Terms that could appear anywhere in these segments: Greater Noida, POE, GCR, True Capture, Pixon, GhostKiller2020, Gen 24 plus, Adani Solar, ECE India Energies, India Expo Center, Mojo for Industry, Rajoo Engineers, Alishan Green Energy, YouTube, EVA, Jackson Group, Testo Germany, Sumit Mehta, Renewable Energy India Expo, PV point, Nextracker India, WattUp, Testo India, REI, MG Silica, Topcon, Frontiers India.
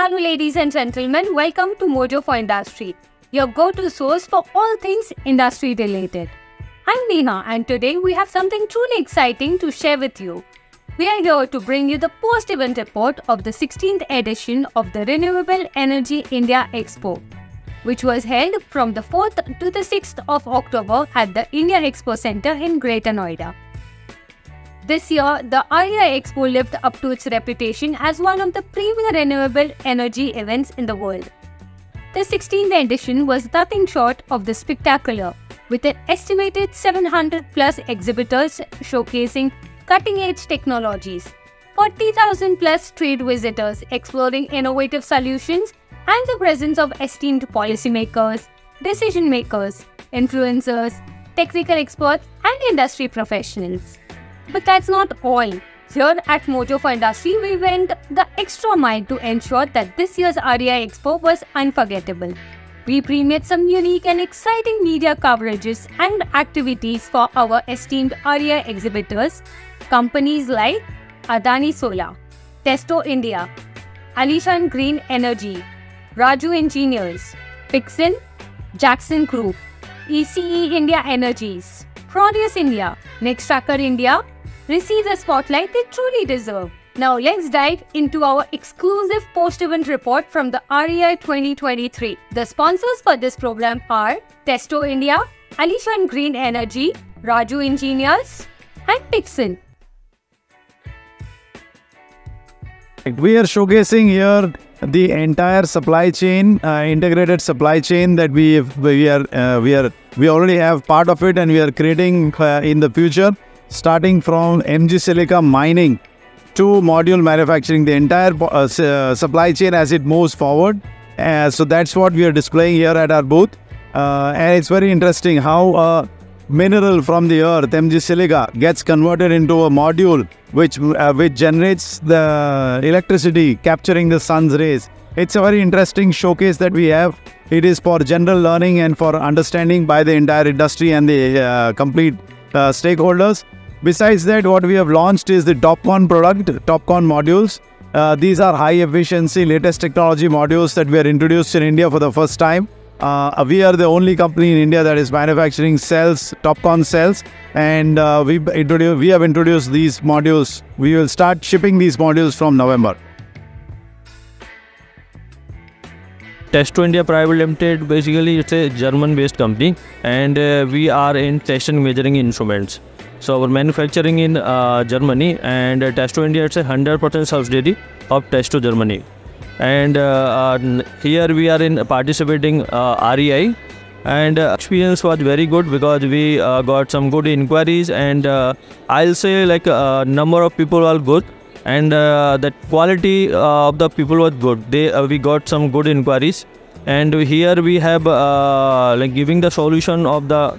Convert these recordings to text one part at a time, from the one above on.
Hello ladies and gentlemen, welcome to Mojo for Industry, your go-to source for all things industry related. I'm Neha and today we have something truly exciting to share with you. We are here to bring you the post-event report of the 16th edition of the Renewable Energy India Expo, which was held from the 4th to the 6th of October at the India Expo Center in Greater Noida. This year, the India Expo lived up to its reputation as one of the premier renewable energy events in the world. The 16th edition was nothing short of the spectacular, with an estimated 700+ exhibitors showcasing cutting-edge technologies, 40,000+ trade visitors exploring innovative solutions, and the presence of esteemed policymakers, decision makers, influencers, technical experts, and industry professionals. But that's not all. Here at Mojo for Industry, we went the extra mile to ensure that this year's REI Expo was unforgettable. We premiered some unique and exciting media coverages and activities for our esteemed REI exhibitors, companies like Adani Solar, Testo India, Alishan Green Energy, Rajoo Engineers, Pixon, Jackson Group, ECE India Energies, Frontiers India, Nextracker India, receive the spotlight they truly deserve. Now let's dive into our exclusive post-event report from the REI 2023. The sponsors for this program are Testo India, Alishan Green Energy, Rajoo Engineers, and Pixon. We are showcasing here the entire supply chain, integrated supply chain that we already have part of it, and we are creating in the future, starting from MG Silica mining to module manufacturing, the entire supply chain as it moves forward. So that's what we are displaying here at our booth, and it's very interesting how mineral from the earth, MG Silica, gets converted into a module which generates the electricity, capturing the sun's rays. It's a very interesting showcase that we have. It is for general learning and for understanding by the entire industry and the complete stakeholders. Besides that, what we have launched is the Topcon product, Topcon modules. These are high efficiency, latest technology modules that we are introduced in India for the first time. We are the only company in India that is manufacturing cells, Topcon cells, and we have introduced these modules. We will start shipping these modules from November. Testo India Private Limited, basically it's a German-based company, and we are in testing measuring instruments. So we're manufacturing in Germany, and Testo India, it's a 100% subsidiary of Testo Germany. And here we are in participating REI, and experience was very good because we got some good inquiries, and I'll say like number of people are good, and the quality of the people was good. We got some good inquiries, and here we have like giving the solution of the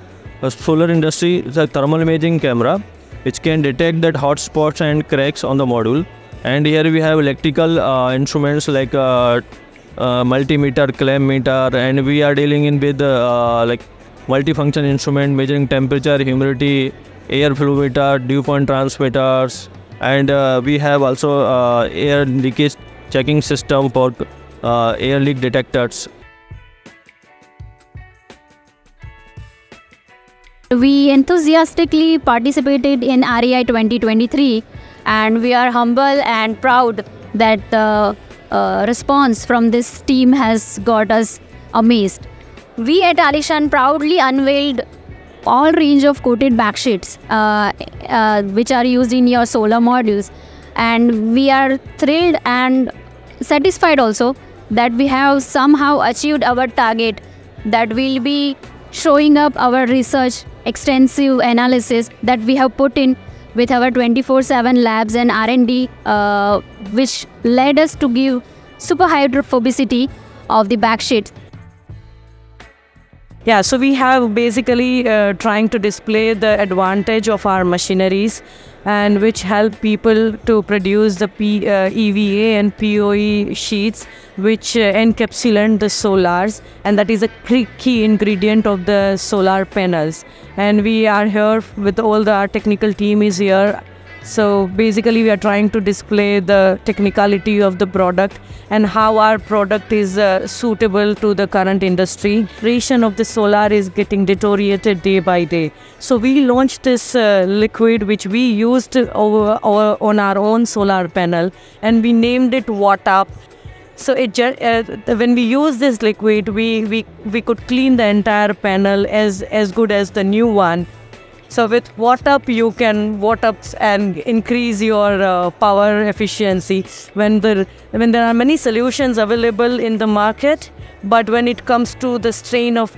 solar industry. It's a thermal imaging camera which can detect that hot spots and cracks on the module. And here we have electrical instruments like multimeter, clamp meter, and we are dealing in with like multifunction instrument measuring temperature, humidity, air flow meter, dew point transmitters, and we have also air leakage checking system for air leak detectors. We enthusiastically participated in REI 2023. And we are humble and proud that the response from this team has got us amazed. We at Alishan proudly unveiled all range of coated backsheets which are used in your solar modules. And we are thrilled and satisfied also that we have somehow achieved our target, that we'll be showing up our research, extensive analysis that we have put in with our 24/7 labs and R&D, which led us to give super hydrophobicity of the backsheet. Yeah, so we have basically trying to display the advantage of our machineries, and which help people to produce the EVA and POE sheets which encapsulate the solars, and that is a key ingredient of the solar panels. And we are here with all the, our technical team is here So basically we are trying to display the technicality of the product and how our product is suitable to the current industry. Creation of the solar is getting deteriorated day by day. So we launched this liquid which we used on our own solar panel, and we named it WattUp. So it, when we use this liquid, we could clean the entire panel as good as the new one. So with WattUp, you can WattUp and increase your power efficiency. When there are many solutions available in the market, but when it comes to the stain of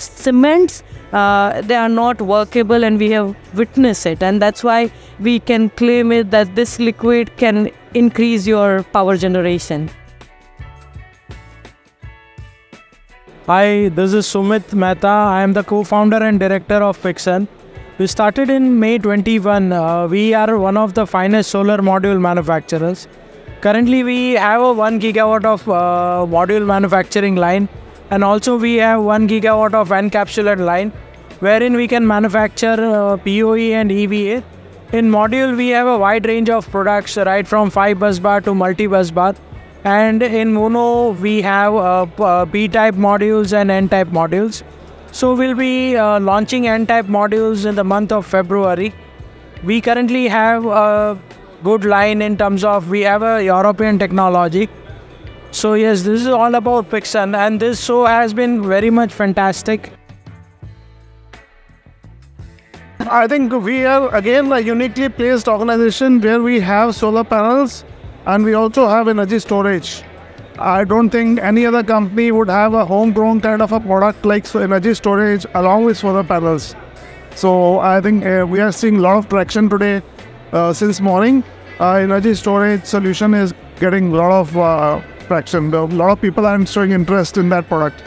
cements, they are not workable, and we have witnessed it. And that's why we can claim it that this liquid can increase your power generation. Hi, this is Sumit Mehta. I am the co-founder and director of Pixon. We started in May 21. We are one of the finest solar module manufacturers. Currently, we have a 1 gigawatt of module manufacturing line, and also we have 1 gigawatt of encapsulated line, wherein we can manufacture POE and EVA. In module, we have a wide range of products, right from 5 bus bar to multi bus bar. And in mono, we have B-type modules and N-type modules. So we'll be launching N-type modules in the month of February. We currently have a good line in terms of we have a European technology. So yes, this is all about Pixon, and this show has been very much fantastic. I think we are again a uniquely placed organization where we have solar panels, and we also have energy storage. I don't think any other company would have a homegrown kind of a product like energy storage along with solar panels. So I think we are seeing a lot of traction today. Since morning, energy storage solution is getting a lot of traction. A lot of people are showing interest in that product.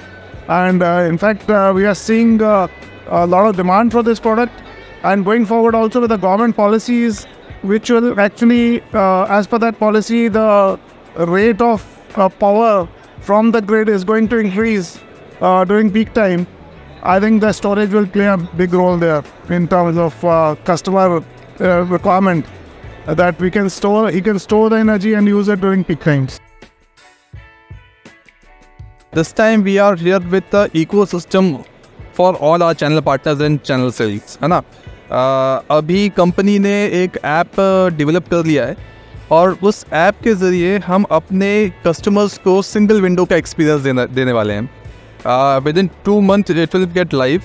And in fact, we are seeing a lot of demand for this product. And going forward also with the government policies, which will actually, as per that policy, the rate of power from the grid is going to increase during peak time. I think the storage will play a big role there in terms of customer requirement, that he can store the energy and use it during peak times. This time we are here with the ecosystem for all our channel partners and channel sales, है ना? अभी company ने एक app develop कर लिया है, और उस ऐप के ज़रिए हम अपने कस्टमर्स को सिंगल विंडो का एक्सपीरियंस देने वाले हैं. Within 2 months it will get live,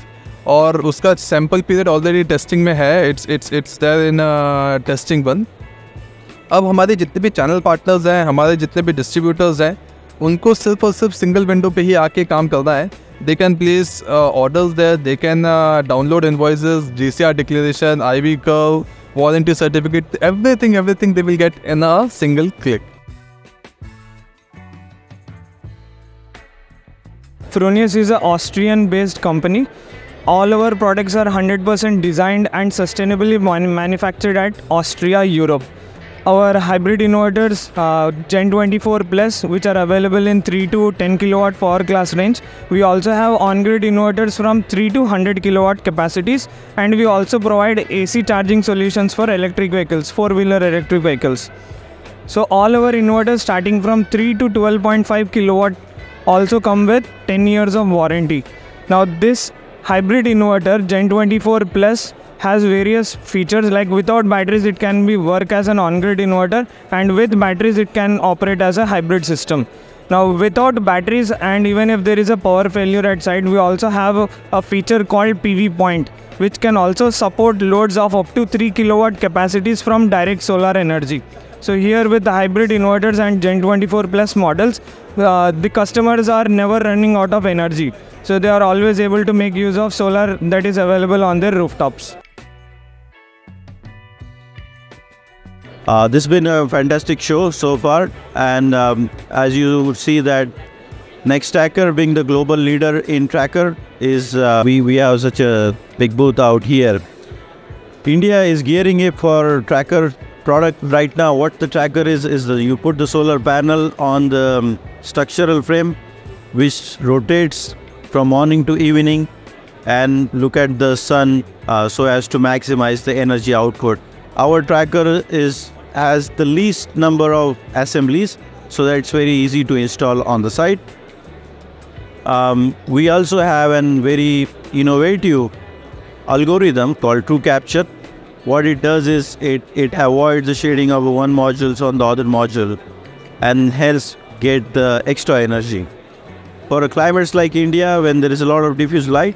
और उसका सैम्पल पीरियड ऑलरेडी टेस्टिंग में है. It's there in testing one. अब हमारे जितने भी चैनल पार्टनर्स हैं, हमारे जितने भी डिस्ट्रीब्यूटर्स हैं, उनको सिर्फ और सिर्फ सिंगल विंडो पे ही आके काम करना है. They can place orders there, they can download invoices, GCR declaration, IV curve, warranty certificate, everything they will get in a single click. Frontiers is an Austrian-based company. All our products are 100% designed and sustainably manufactured at Austria, Europe. Our hybrid inverters, Gen 24 plus, which are available in 3 to 10 kilowatt power class range. We also have on-grid inverters from 3 to 100 kilowatt capacities, and we also provide AC charging solutions for electric vehicles, 4-wheeler electric vehicles. So all our inverters starting from 3 to 12.5 kilowatt also come with 10 years of warranty. Now this hybrid inverter, Gen 24 plus, has various features like without batteries it can be work as an on-grid inverter, and with batteries it can operate as a hybrid system. Now without batteries, and even if there is a power failure at site, we also have a feature called PV point, which can also support loads of up to 3 kilowatt capacities from direct solar energy. So here with the hybrid inverters and Gen 24 plus models, the customers are never running out of energy. So they are always able to make use of solar that is available on their rooftops. This has been a fantastic show so far, and as you see that Nextracker, being the global leader in tracker, is we have such a big booth out here. India is gearing up for tracker product right now. What the tracker is you put the solar panel on the structural frame, which rotates from morning to evening and look at the sun so as to maximize the energy output. Our tracker has the least number of assemblies, so that it's very easy to install on the site. We also have a very innovative algorithm called True Capture. What it does is it avoids the shading of one module on the other module and helps get the extra energy. For climates like India, when there is a lot of diffuse light,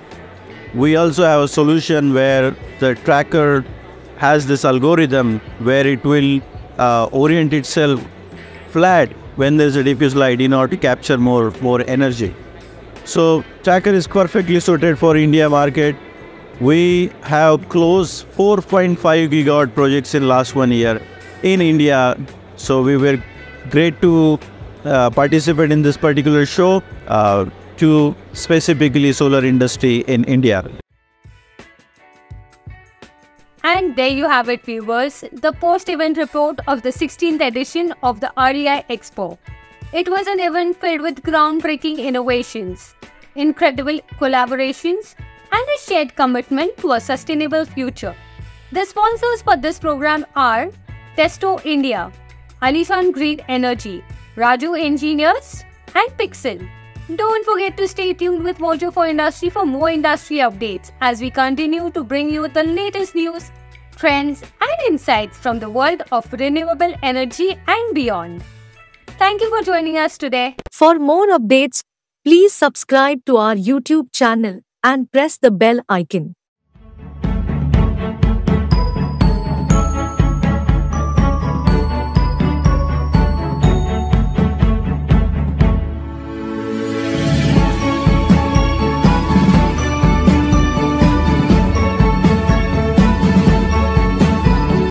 we also have a solution where the tracker has this algorithm where it will orient itself flat when there's a diffuse light in order to capture more energy. So tracker is perfectly suited for India market. We have closed 4.5 gigawatt projects in last 1 year in India. So we were great to participate in this particular show to specifically solar industry in India. And there you have it, viewers, the post-event report of the 16th edition of the REI Expo. It was an event filled with groundbreaking innovations, incredible collaborations, and a shared commitment to a sustainable future. The sponsors for this program are Testo India, Alishan Green Energy, Rajoo Engineers, and Pixon. Don't forget to stay tuned with Mojo for Industry for more industry updates as we continue to bring you the latest news, trends, and insights from the world of renewable energy and beyond. Thank you for joining us today. For more updates, please subscribe to our YouTube channel and press the bell icon.